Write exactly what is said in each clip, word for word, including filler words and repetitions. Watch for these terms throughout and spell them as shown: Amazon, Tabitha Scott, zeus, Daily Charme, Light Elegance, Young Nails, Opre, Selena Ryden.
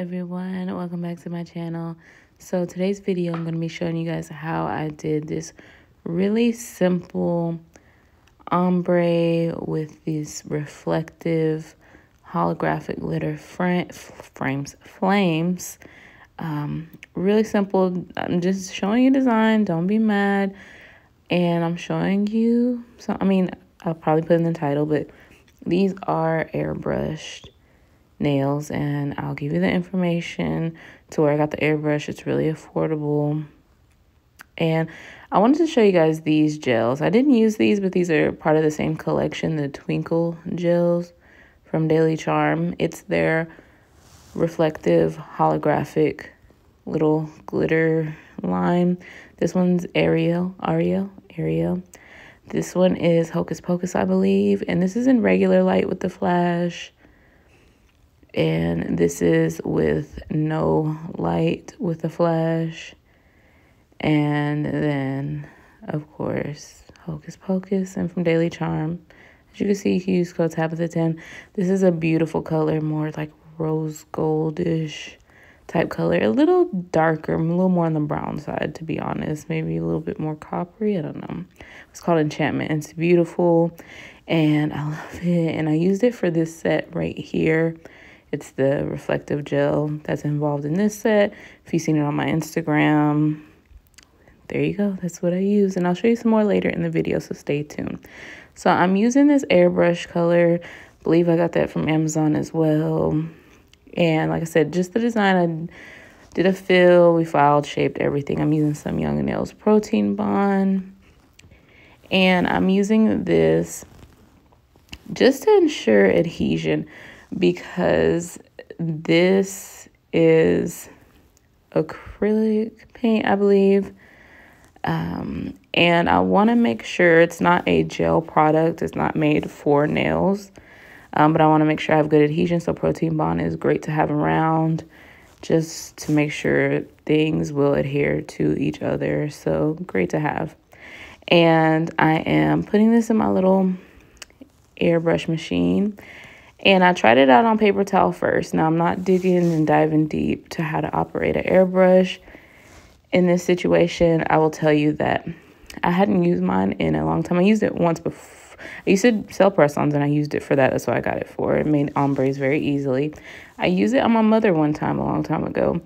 everyone, welcome back to my channel. So today's video I'm going to be showing you guys how I did this really simple ombre with these reflective holographic glitter frames flames. Um really simple. I'm just showing you design, don't be mad, and I'm showing you some, I mean, I'll probably put in the title, but these are airbrushed nails, and I'll give you the information to where I got the airbrush. It's really affordable. And I wanted to show you guys these gels. I didn't use these, but these are part of the same collection, the Twinkle gels from Daily Charme. It's their reflective holographic little glitter line. This one's Ariel, Ariel, Ariel. This one is Hocus Pocus, I believe. And this is in regular light with the flash. And this is with no light with the flash. And then, of course, Hocus Pocus and from Daily Charm. As you can see, you can use code Tabitha ten. This is a beautiful color, more like rose goldish type color. A little darker, a little more on the brown side, to be honest. Maybe a little bit more coppery, I don't know. It's called Enchantment. It's beautiful, and I love it. And I used it for this set right here. It's the reflective gel that's involved in this set. If you've seen it on my Instagram, there you go. That's what I use. And I'll show you some more later in the video, so stay tuned. So I'm using this airbrush color. I believe I got that from Amazon as well. And like I said, just the design, I did a fill. We filed, shaped everything. I'm using some Young Nails Protein Bond. And I'm using this just to ensure adhesion, because this is acrylic paint, I believe. Um, and I want to make sure it's not a gel product. It's not made for nails. Um, but I want to make sure I have good adhesion. So Protein Bond is great to have around, just to make sure things will adhere to each other. So great to have. And I am putting this in my little airbrush machine. And I tried it out on paper towel first. Now, I'm not digging and diving deep to how to operate an airbrush. In this situation, I will tell you that I hadn't used mine in a long time. I used it once before. I used to sell press-ons, and I used it for that. That's what I got it for. It made ombres very easily. I used it on my mother one time a long time ago,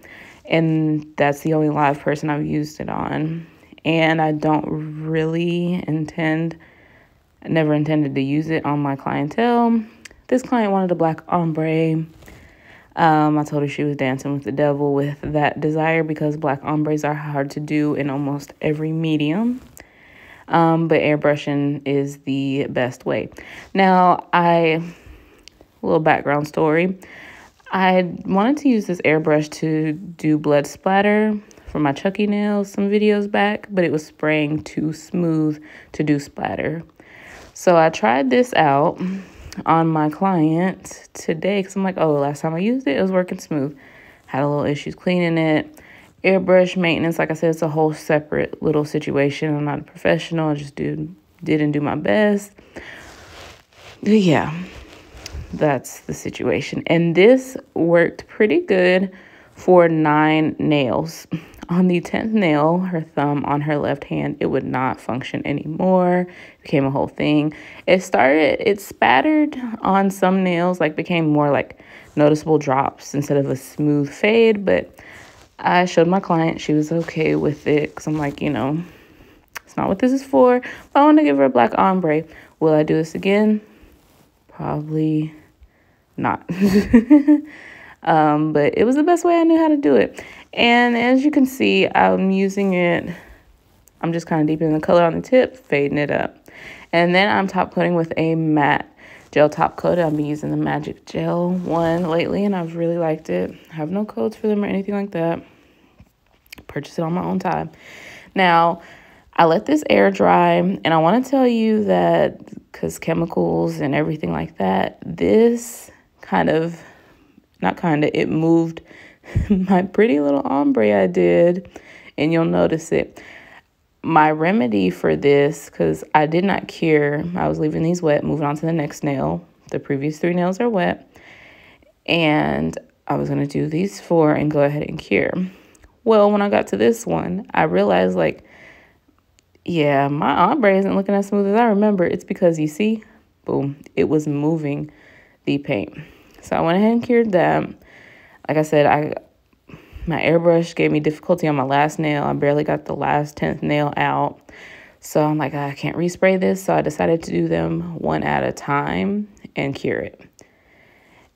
and that's the only live person I've used it on. And I don't really intend, I never intended to use it on my clientele. This client wanted a black ombre. Um, I told her she was dancing with the devil with that desire, because black ombres are hard to do in almost every medium. Um, but airbrushing is the best way. Now, I, a little background story. I wanted to use this airbrush to do blood splatter for my Chucky nails some videos back, but it was spraying too smooth to do splatter. So I tried this out on my client today, because I'm like, oh, last time I used it, it was working smooth. Had a little issues cleaning it. Airbrush maintenance, like I said, it's a whole separate little situation. I'm not a professional. I just do, didn't do my best. But yeah, that's the situation. And this worked pretty good for nine nails. On the tenth nail, her thumb on her left hand, it would not function anymore. It became a whole thing. It started, it spattered on some nails, like became more like noticeable drops instead of a smooth fade. But I showed my client, she was okay with it, because I'm like, you know, it's not what this is for. But I want to give her a black ombre. Will I do this again? Probably not. Um, but it was the best way I knew how to do it. And as you can see, I'm using it. I'm just kind of deepening the color on the tip, fading it up. And then I'm top coating with a matte gel top coat. I've been using the Magic Gel one lately, and I've really liked it. I have no codes for them or anything like that. Purchased it on my own time. Now, I let this air dry, and I want to tell you that, because chemicals and everything like that, this kind of... Not kind of, it moved my pretty little ombre I did, and you'll notice it. My remedy for this, because I did not cure, I was leaving these wet, moving on to the next nail. The previous three nails are wet, and I was going to do these four and go ahead and cure. Well, when I got to this one, I realized, like, yeah, my ombre isn't looking as smooth as I remember. It's because, you see, boom, it was moving the paint. So I went ahead and cured that. Like I said, I my airbrush gave me difficulty on my last nail. I barely got the last tenth nail out. So I'm like, I can't respray this. So I decided to do them one at a time and cure it.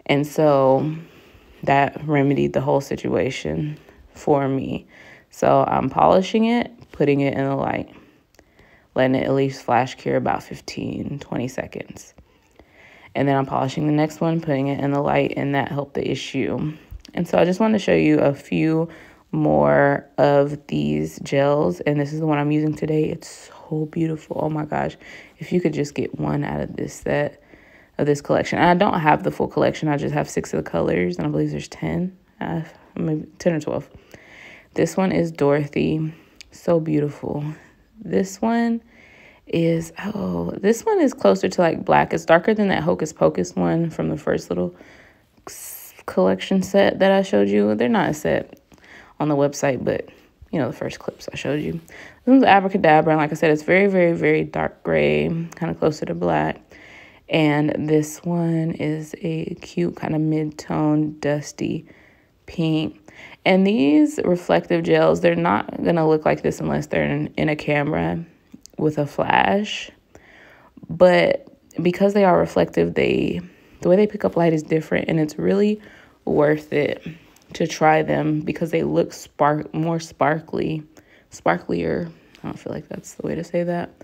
And so that remedied the whole situation for me. So I'm polishing it, putting it in the light, letting it at least flash cure about fifteen, twenty seconds. And then I'm polishing the next one, putting it in the light, and that helped the issue. And so I just wanted to show you a few more of these gels, and this is the one I'm using today. It's so beautiful. Oh my gosh. If you could just get one out of this set, of this collection. And I don't have the full collection. I just have six of the colors, and I believe there's ten, uh, maybe ten or twelve. This one is Dorothy. So beautiful. This one is, oh, this one is closer to like black. It's darker than that Hocus Pocus one from the first little collection set that I showed you. They're not a set on the website, but you know, the first clips I showed you. This one's Abracadabra, and like I said, it's very, very, very dark gray, kind of closer to black. And this one is a cute kind of mid-tone dusty pink. And these reflective gels, they're not going to look like this unless they're in, in a camera with a flash. But because they are reflective, they the way they pick up light is different, and it's really worth it to try them because they look spark more sparkly, sparklier. I don't feel like that's the way to say that.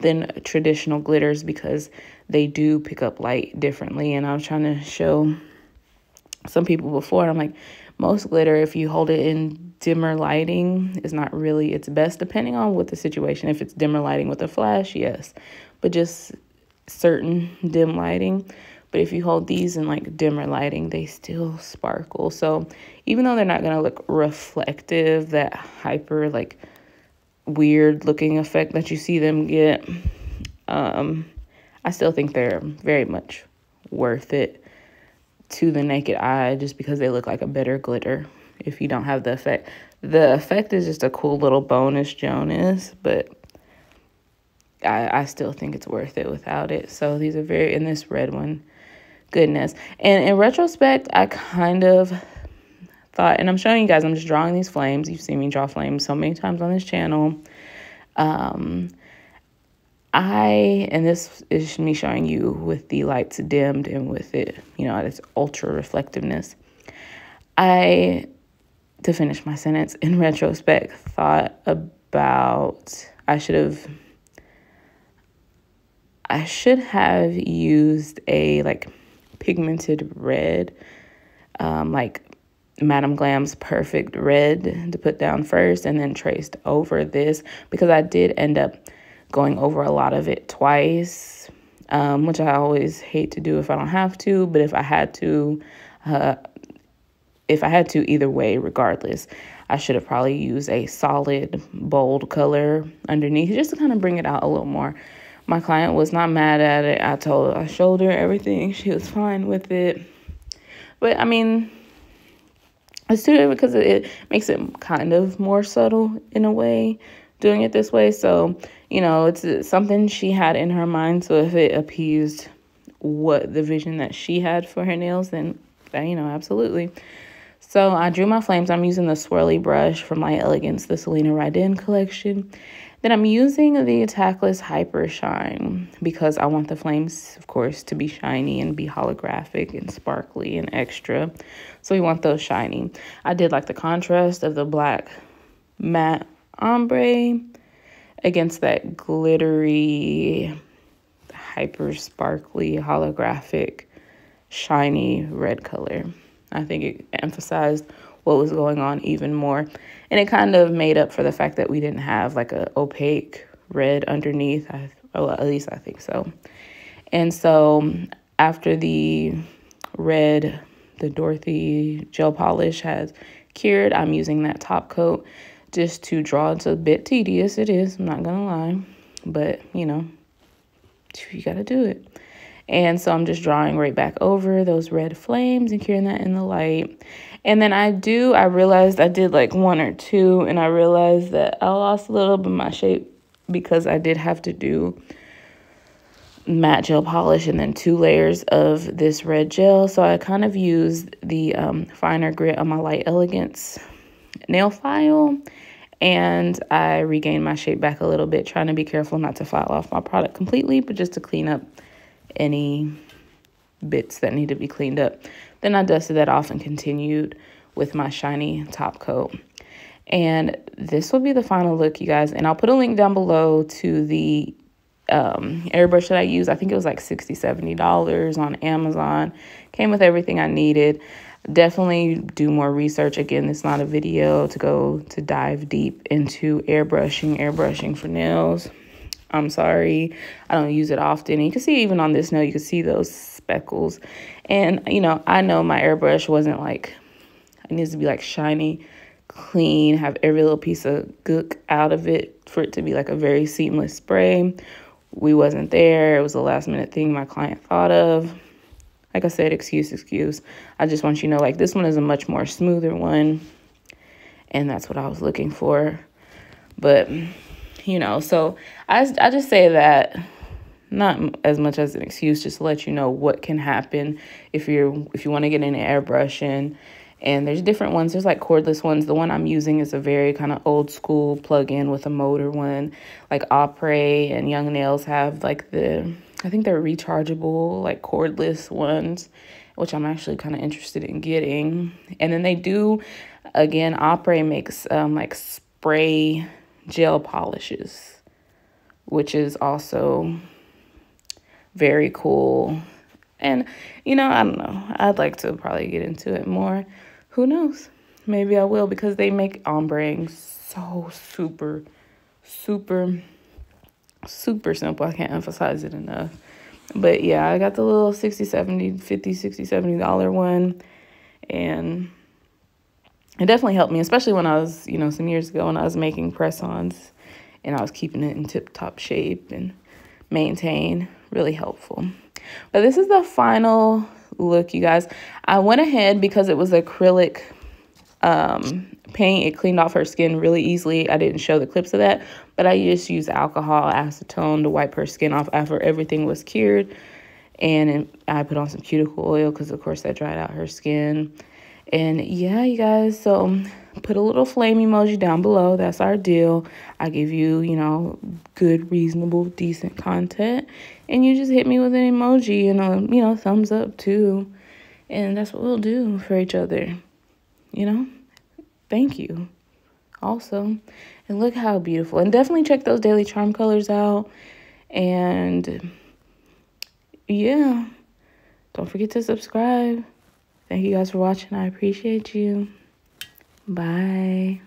Than traditional glitters, because they do pick up light differently. And I was trying to show some people before, and I'm like, most glitter, if you hold it in dimmer lighting, is not really its best, depending on what the situation. If it's dimmer lighting with a flash, yes, but just certain dim lighting. But if you hold these in like dimmer lighting, they still sparkle. So even though they're not going to look reflective, that hyper like weird looking effect that you see them get, um I still think they're very much worth it to the naked eye, just because they look like a better glitter if you don't have the effect. The effect is just a cool little bonus Jonas, but I, I still think it's worth it without it. So these are very, in this red one, goodness. And in retrospect, I kind of thought, and I'm showing you guys, I'm just drawing these flames. You've seen me draw flames so many times on this channel. Um, I, and this is me showing you with the lights dimmed and with it, you know, this ultra reflectiveness. I, to finish my sentence, in retrospect, thought about, I should have, I should have used a like pigmented red, um, like Madame Glam's Perfect Red to put down first and then traced over this, because I did end up going over a lot of it twice, um, which I always hate to do if I don't have to. But if I had to, uh, if I had to either way, regardless, I should have probably used a solid, bold color underneath just to kind of bring it out a little more. My client was not mad at it. I told her, I showed her everything. She was fine with it. But I mean, it's too, because it makes it kind of more subtle in a way, doing it this way. So, you know, it's something she had in her mind. So if it appeased what the vision that she had for her nails, then, you know, absolutely. So I drew my flames. I'm using the swirly brush from Light Elegance, the Selena Ryden collection. Then I'm using the Tackless Hyper Shine because I want the flames, of course, to be shiny and be holographic and sparkly and extra. So we want those shiny. I did like the contrast of the black matte ombre against that glittery, hyper sparkly, holographic, shiny red color. I think it emphasized what was going on even more, and it kind of made up for the fact that we didn't have like a opaque red underneath. I, well, at least I think so. And so after the red, the Dorothy gel polish has cured, I'm using that top coat just to draw. It's a bit tedious, it is, I'm not gonna lie, but you know, you gotta do it. And so I'm just drawing right back over those red flames and carrying that in the light. And then I do, I realized I did like one or two, and I realized that I lost a little bit of my shape because I did have to do matte gel polish and then two layers of this red gel. So I kind of used the um, finer grit on my Light Elegance nail file, and I regained my shape back a little bit, trying to be careful not to file off my product completely, but just to clean up any bits that need to be cleaned up. Then I dusted that off and continued with my shiny top coat. And this will be the final look, you guys. And I'll put a link down below to the um airbrush that I used. I think it was like sixty, seventy dollars on Amazon. Came with everything I needed. Definitely do more research. Again, it's not a video to go to dive deep into airbrushing, airbrushing for nails. I'm sorry, I don't use it often. And you can see even on this nail, you can see those speckles. And, you know, I know my airbrush wasn't like, it needs to be like shiny, clean, have every little piece of gook out of it for it to be like a very seamless spray. We wasn't there. It was a last minute thing my client thought of. Like I said, excuse, excuse. I just want you to know, like, this one is a much more smoother one. And that's what I was looking for. But, you know, so I, I just say that not as much as an excuse, just to let you know what can happen if you're if you want to get into airbrushing. And there's different ones. There's like cordless ones. The one I'm using is a very kind of old school plug-in with a motor one. Like Opre and Young Nails have like the, I think they're rechargeable, like cordless ones, which I'm actually kind of interested in getting. And then they do, again, Opre makes um, like spray gel polishes, which is also very cool. And, you know, I don't know. I'd like to probably get into it more. Who knows? Maybe I will, because they make ombreing so super, super, super simple. I can't emphasize it enough. But, yeah, I got the little sixty, seventy, fifty, sixty, seventy dollar one. And it definitely helped me, especially when I was, you know, some years ago when I was making press-ons and I was keeping it in tip-top shape and maintain. Really helpful. But this is the final look, you guys. I went ahead, because it was acrylic um paint, it cleaned off her skin really easily. I didn't show the clips of that, but I just used alcohol acetone to wipe her skin off after everything was cured. And I put on some cuticle oil because of course that dried out her skin. And yeah, you guys, so put a little flame emoji down below. That's our deal. I give you, you know, good, reasonable, decent content. And you just hit me with an emoji and a, you know, thumbs up too. And that's what we'll do for each other. You know? Thank you. Also. And look how beautiful. And definitely check those Daily Charme colors out. And yeah. Don't forget to subscribe. Thank you guys for watching. I appreciate you. Bye.